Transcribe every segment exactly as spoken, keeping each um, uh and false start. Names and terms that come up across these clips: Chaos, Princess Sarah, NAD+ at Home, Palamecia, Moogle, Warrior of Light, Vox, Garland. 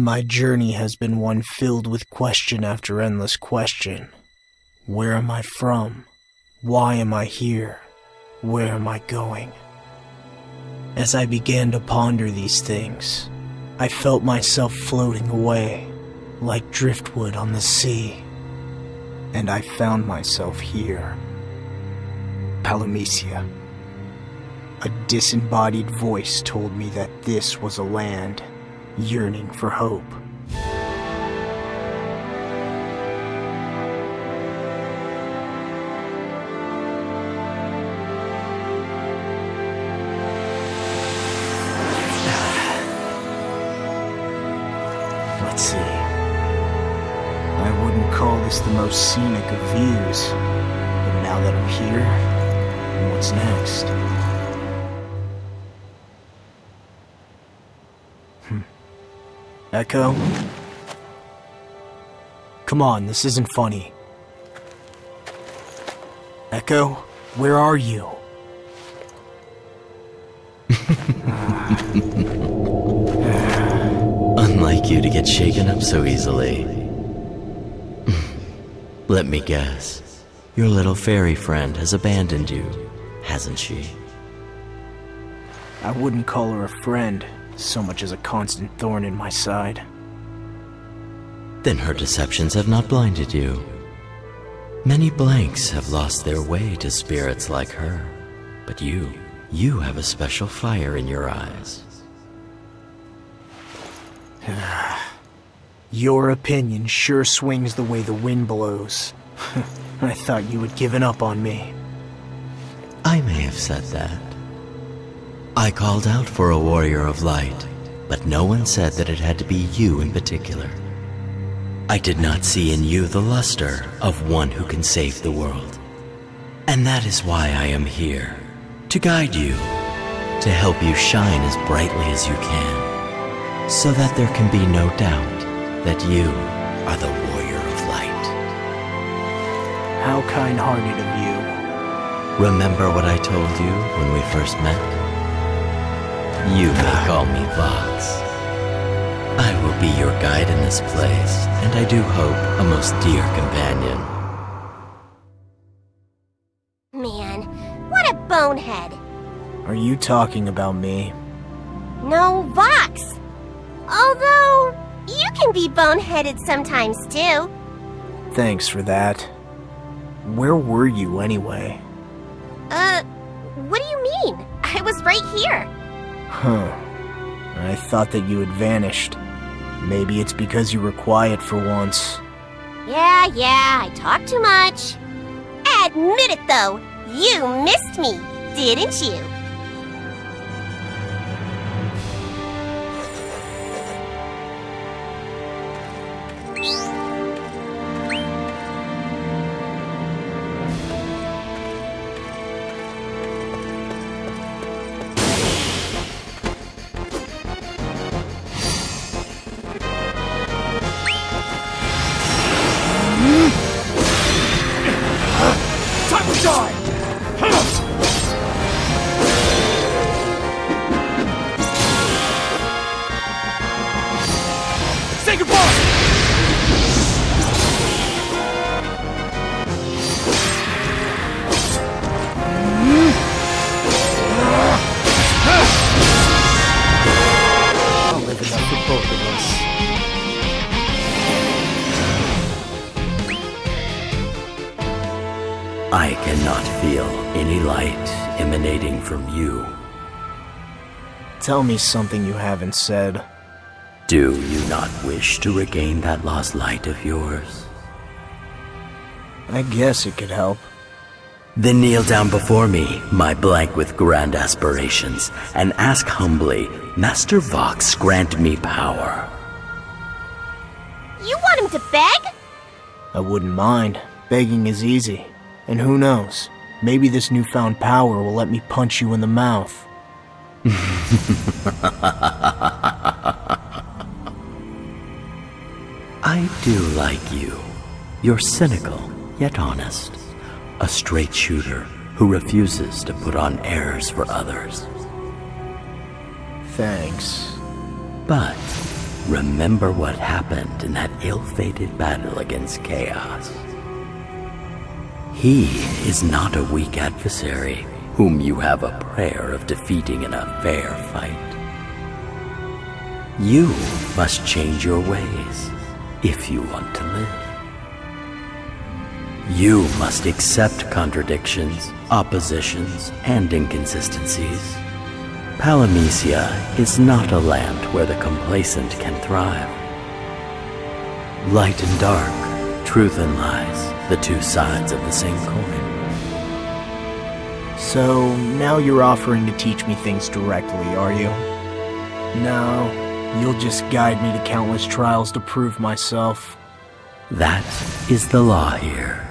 My journey has been one filled with question after endless question. Where am I from? Why am I here? Where am I going? As I began to ponder these things, I felt myself floating away, like driftwood on the sea. And I found myself here. Palamecia. A disembodied voice told me that this was a land yearning for hope. Let's see. I wouldn't call this the most scenic of views, but now that I'm here, what's next? Echo? Come on, this isn't funny. Echo, where are you? Unlike you to get shaken up so easily. Let me guess. Your little fairy friend has abandoned you, hasn't she? I wouldn't call her a friend. So much as a constant thorn in my side. Then her deceptions have not blinded you. Many blanks have lost their way to spirits like her, but you, you have a special fire in your eyes. Your opinion sure swings the way the wind blows. I thought you had given up on me. I may have said that. I called out for a warrior of light, but no one said that it had to be you in particular. I did not see in you the luster of one who can save the world. And that is why I am here, to guide you, to help you shine as brightly as you can, so that there can be no doubt that you are the warrior of light. How kind-hearted of you. Remember what I told you when we first met? You may call me Vox. I will be your guide in this place, and I do hope a most dear companion. Man, what a bonehead! Are you talking about me? No, Vox! Although, you can be boneheaded sometimes, too. Thanks for that. Where were you, anyway? Uh, what do you mean? I was right here. Huh. I thought that you had vanished. Maybe it's because you were quiet for once. Yeah, yeah, I talk too much. Admit it, though. You missed me, didn't you? I cannot feel any light emanating from you. Tell me something you haven't said. Do you not wish to regain that lost light of yours? I guess it could help. Then kneel down before me, my blank with grand aspirations, and ask humbly, Master Vox, grant me power. You want him to beg? I wouldn't mind. Begging is easy. And who knows, maybe this newfound power will let me punch you in the mouth. I do like you. You're cynical, yet honest. A straight shooter who refuses to put on airs for others. Thanks. But Remember what happened in that ill-fated battle against Chaos. He is not a weak adversary whom you have a prayer of defeating in a fair fight. You must change your ways if you want to live. You must accept contradictions, oppositions, and inconsistencies. Palamecia is not a land where the complacent can thrive. Light and dark, truth and lies, the two sides of the same coin. So, now you're offering to teach me things directly, are you? No, you'll just guide me to countless trials to prove myself. That is the law here.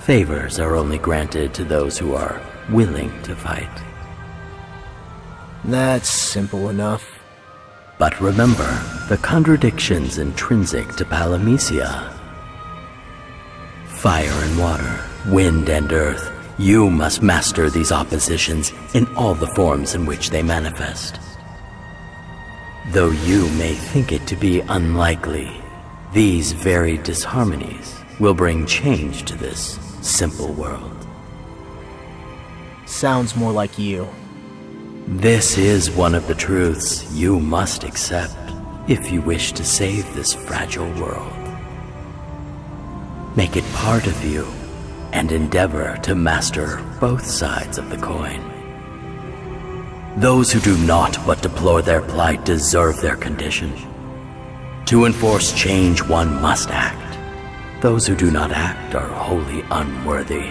Favors are only granted to those who are willing to fight. That's simple enough. But remember the contradictions intrinsic to Palamecia. Fire and water, wind and earth, you must master these oppositions in all the forms in which they manifest. Though you may think it to be unlikely, these varied disharmonies will bring change to this simple world. Sounds more like you. This is one of the truths you must accept if you wish to save this fragile world. Make it part of you and endeavor to master both sides of the coin. Those who do naught but deplore their plight deserve their condition. To enforce change, one must act. Those who do not act are wholly unworthy.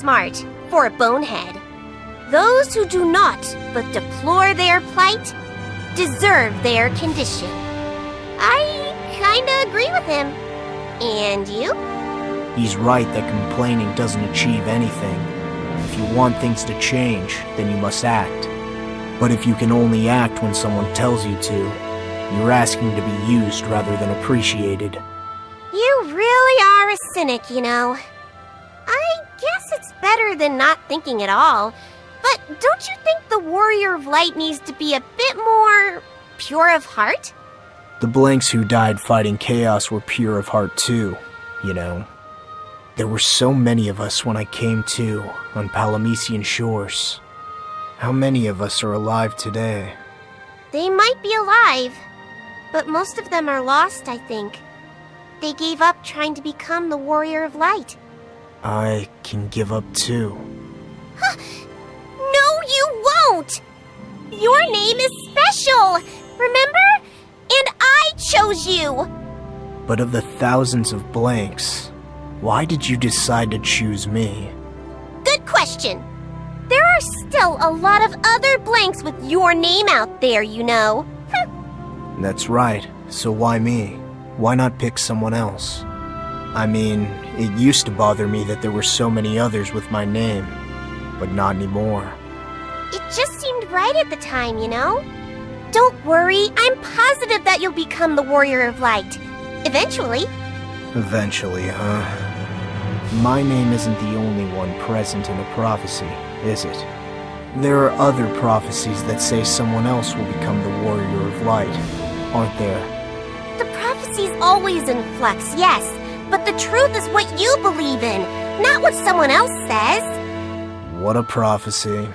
Smart for a bonehead. Those who do not but deplore their plight deserve their condition. I kinda agree with him. And you? He's right that complaining doesn't achieve anything. If you want things to change, then you must act. But if you can only act when someone tells you to, you're asking to be used rather than appreciated. You really are a cynic, you know. Better than not thinking at all, but don't you think the Warrior of Light needs to be a bit more pure of heart? The blanks who died fighting Chaos were pure of heart too, you know. There were so many of us when I came to on Palamecian shores. How many of us are alive today? They might be alive, but most of them are lost, I think. They gave up trying to become the Warrior of Light. I can give up too. Huh. No, you won't! Your name is special, remember? And I chose you! But of the thousands of blanks, why did you decide to choose me? Good question. There are still a lot of other blanks with your name out there, you know. That's right. So why me? Why not pick someone else? I mean, it used to bother me that there were so many others with my name, but not anymore. It just seemed right at the time, you know? Don't worry, I'm positive that you'll become the Warrior of Light. Eventually. Eventually, huh? My name isn't the only one present in the prophecy, is it? There are other prophecies that say someone else will become the Warrior of Light, aren't there? The prophecy's always in flux, yes. But the truth is what you believe in, not what someone else says. What a prophecy.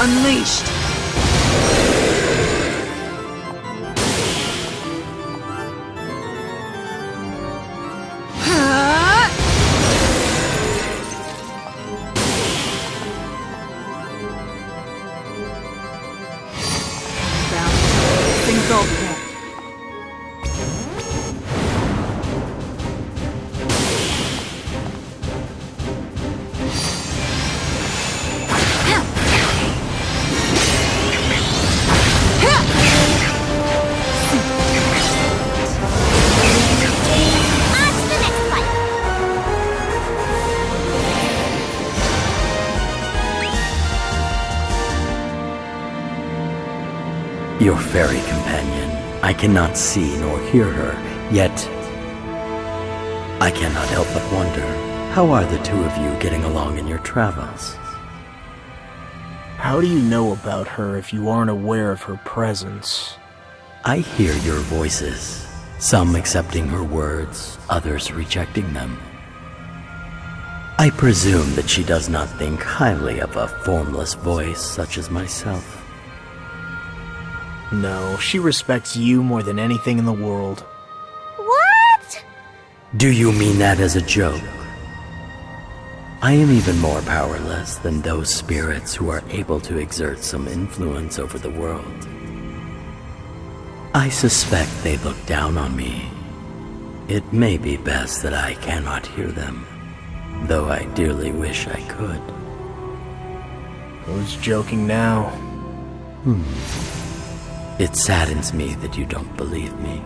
unleashed! Your fairy companion. I cannot see nor hear her, yet I cannot help but wonder, how are the two of you getting along in your travels? How do you know about her if you aren't aware of her presence? I hear your voices, some accepting her words, others rejecting them. I presume that she does not think highly of a formless voice such as myself. No, she respects you more than anything in the world. What? Do you mean that as a joke? I am even more powerless than those spirits who are able to exert some influence over the world. I suspect they look down on me. It may be best that I cannot hear them, though I dearly wish I could. Who's joking now? Hmm. It saddens me that you don't believe me.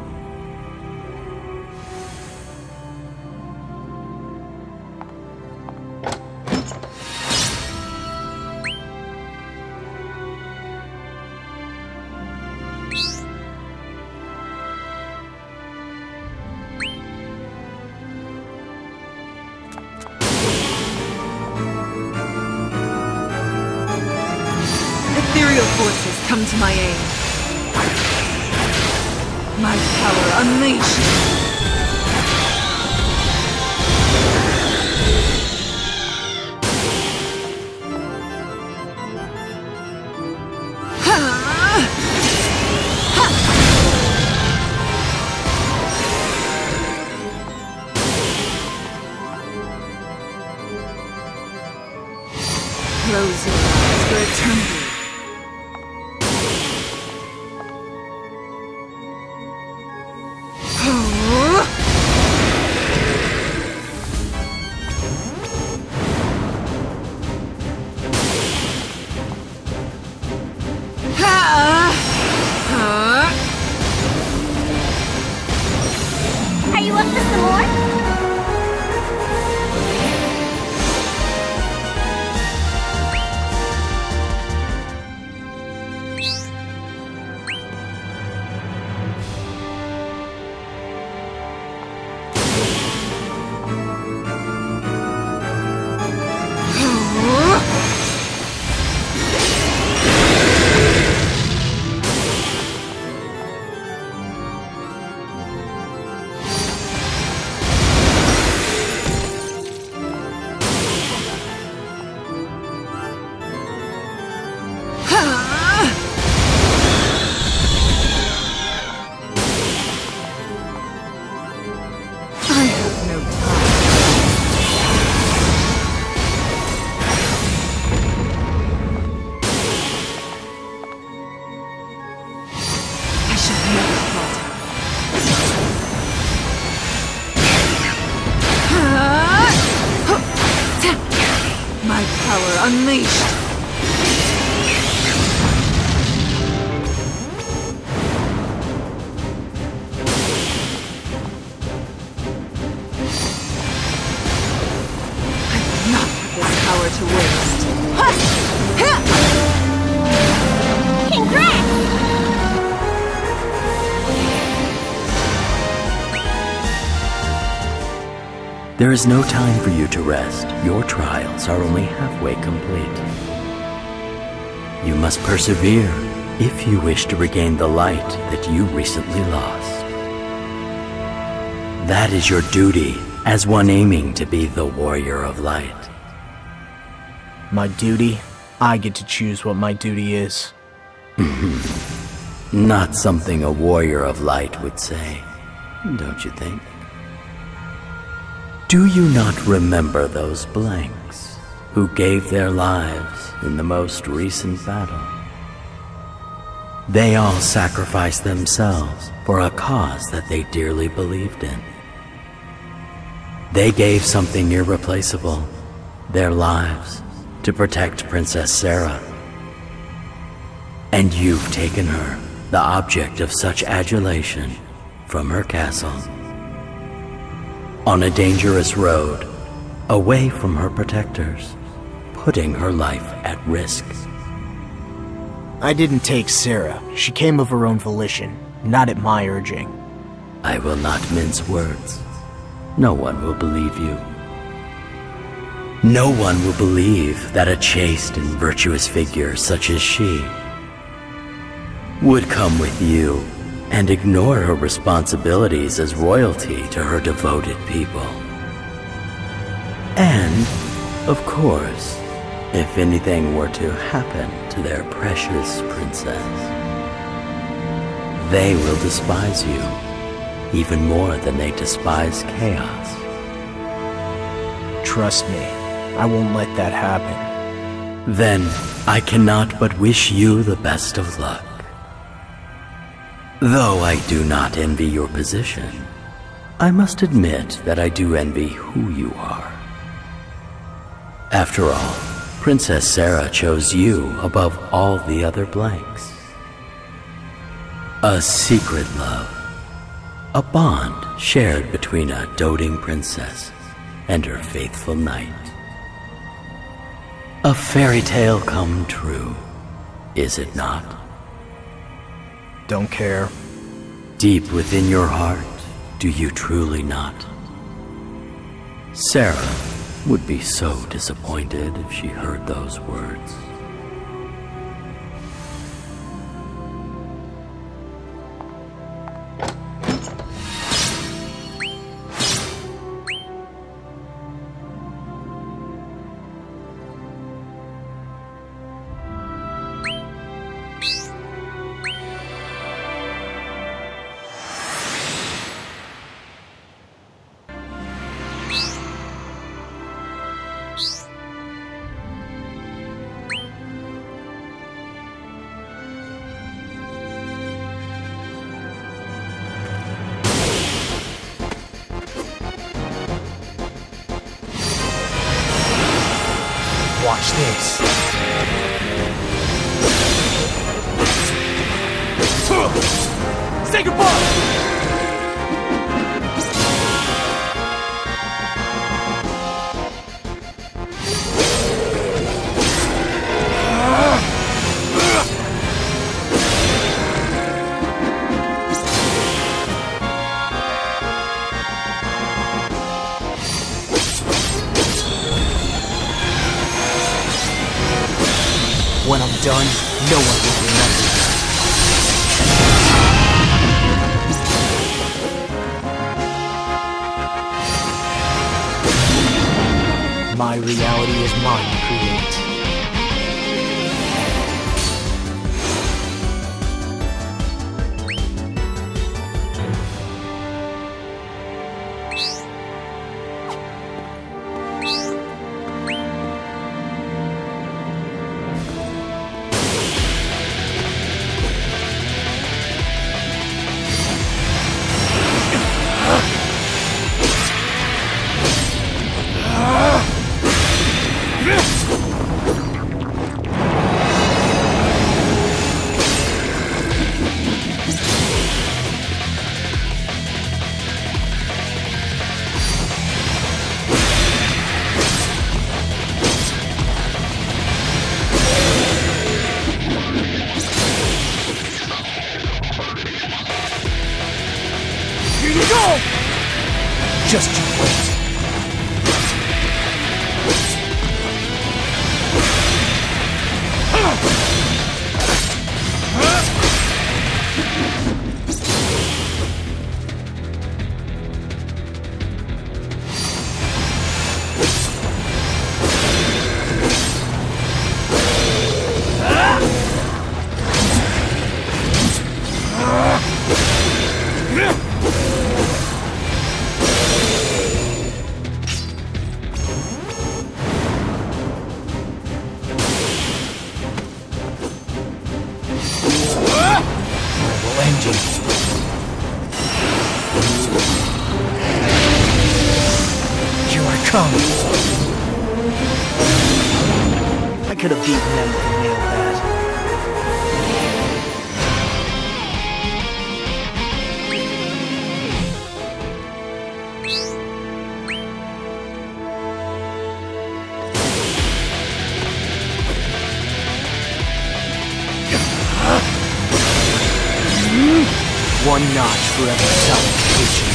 Ethereal forces come to my aid. My power unleashed! Unleashed! There is no time for you to rest. Your trials are only halfway complete. You must persevere if you wish to regain the light that you recently lost. That is your duty as one aiming to be the Warrior of Light. My duty? I get to choose what my duty is. Not something a warrior of light would say, don't you think? Do you not remember those blanks who gave their lives in the most recent battle? They all sacrificed themselves for a cause that they dearly believed in. They gave something irreplaceable, their lives, to protect Princess Sarah. And you've taken her, the object of such adulation, from her castle, on a dangerous road, away from her protectors, putting her life at risk. I didn't take Sarah. She came of her own volition, not at my urging. I will not mince words. No one will believe you. No one will believe that a chaste and virtuous figure such as she would come with you and ignore her responsibilities as royalty to her devoted people. And, of course, if anything were to happen to their precious princess, they will despise you even more than they despise Chaos. Trust me, I won't let that happen. Then, I cannot but wish you the best of luck. Though I do not envy your position, I must admit that I do envy who you are. After all, Princess Sarah chose you above all the other blanks. A secret love, a bond shared between a doting princess and her faithful knight. A fairy tale come true, is it not? Don't care. Deep within your heart, do you truly not? Sarah would be so disappointed if she heard those words. Watch this. Say goodbye! When I'm done, no one will remember. My reality is mine to create. Just you wait. deep number to nail that. One notch for every self-creature.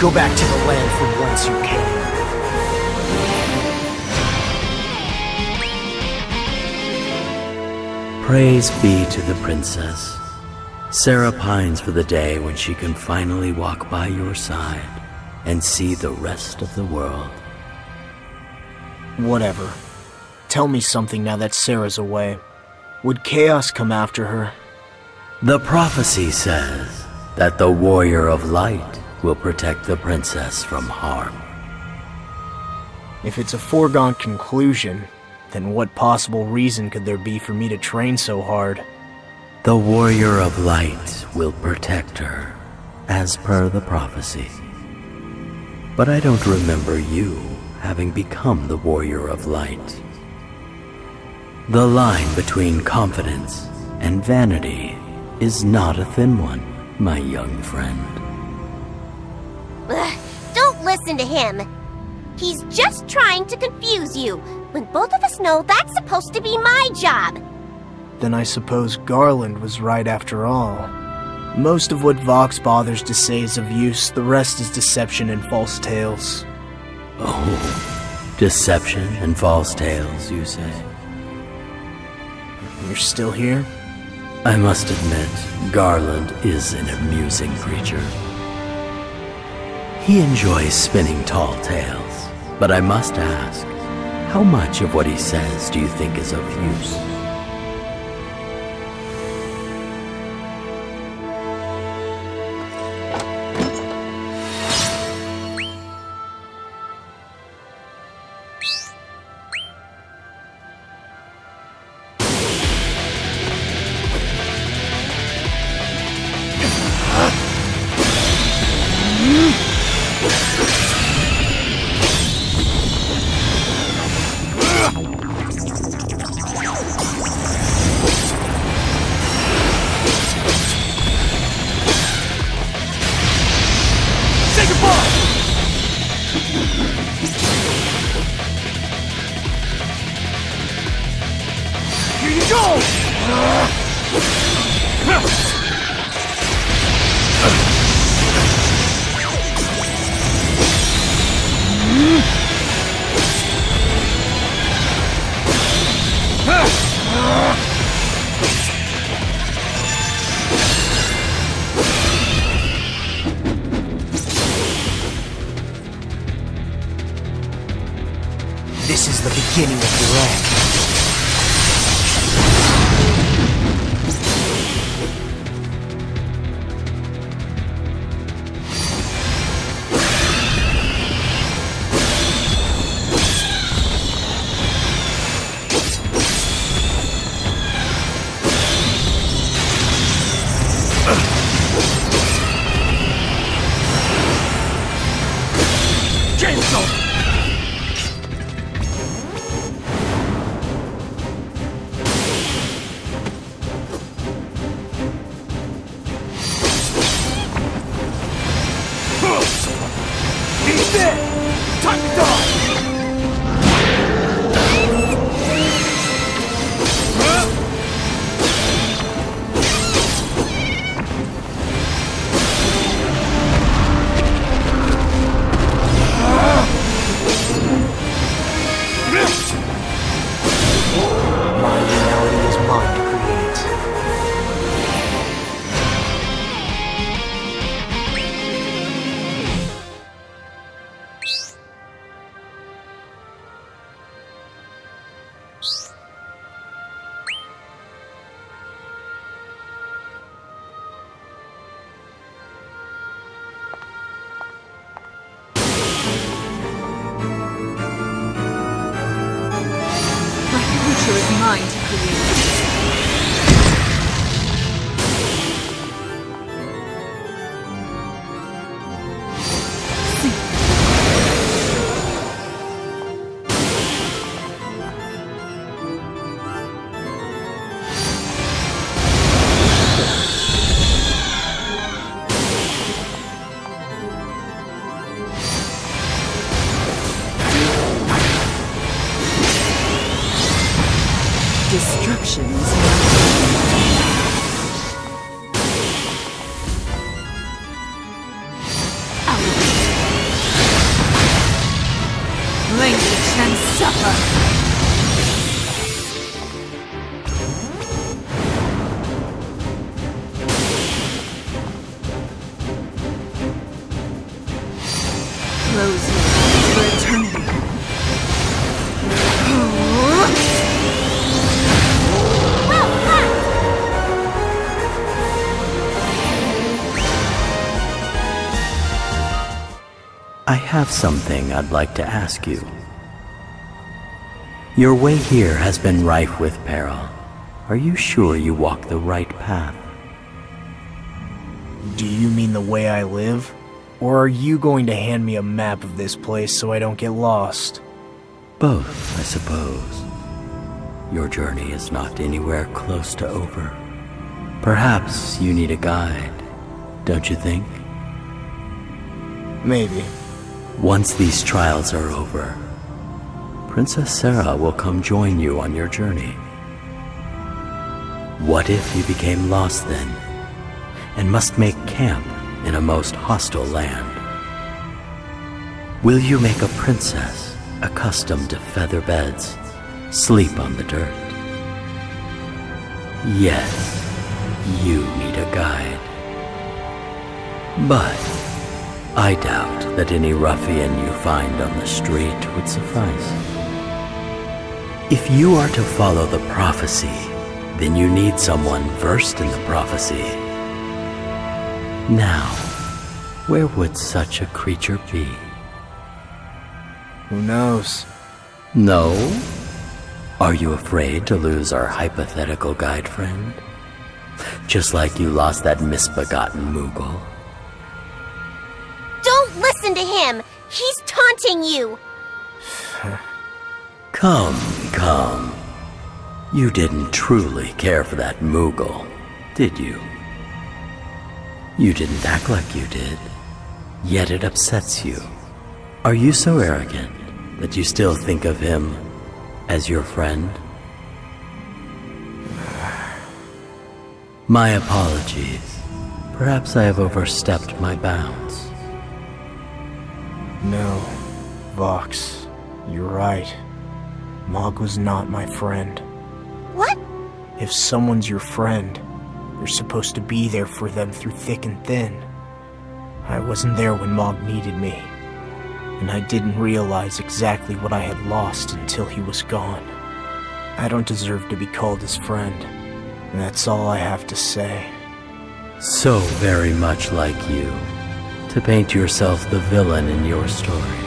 Go back to the land from whence you came. Praise be to the princess. Sarah pines for the day when she can finally walk by your side and see the rest of the world. Whatever. Tell me something now that Sarah's away. Would Chaos come after her? The prophecy says that the Warrior of Light will protect the princess from harm. If it's a foregone conclusion, then what possible reason could there be for me to train so hard? The Warrior of Light will protect her, as per the prophecy. But I don't remember you having become the Warrior of Light. The line between confidence and vanity is not a thin one, my young friend. Ugh, don't listen to him. He's just trying to confuse you, when both of us know that's supposed to be my job. Then I suppose Garland was right after all. Most of what Vox bothers to say is of use, the rest is deception and false tales. Oh, deception and false tales, you say? You're still here? I must admit, Garland is an amusing creature. He enjoys spinning tall tales, but I must ask, how much of what he says do you think is of use? This is the beginning of the wreck. instructions. And suffer. Close your eyes for eternity. I have something I'd like to ask you. Your way here has been rife with peril. Are you sure you walk the right path? Do you mean the way I live? Or are you going to hand me a map of this place so I don't get lost? Both, I suppose. Your journey is not anywhere close to over. Perhaps you need a guide, don't you think? Maybe. Once these trials are over, Princess Sarah will come join you on your journey. What if you became lost then, and must make camp in a most hostile land? Will you make a princess accustomed to feather beds, sleep on the dirt? Yes, you need a guide. But I doubt that any ruffian you find on the street would suffice. If you are to follow the prophecy, then you need someone versed in the prophecy. Now, where would such a creature be? Who knows? No? Are you afraid to lose our hypothetical guide friend? Just like you lost that misbegotten Moogle. Don't listen to him! He's taunting you! Come, come. You didn't truly care for that Moogle, did you? You didn't act like you did, yet it upsets you. Are you so arrogant that you still think of him as your friend? My apologies. Perhaps I have overstepped my bounds. No, Vox, you're right. Mog was not my friend. What? If someone's your friend, you're supposed to be there for them through thick and thin. I wasn't there when Mog needed me, and I didn't realize exactly what I had lost until he was gone. I don't deserve to be called his friend, and that's all I have to say. So very much like you, to paint yourself the villain in your story.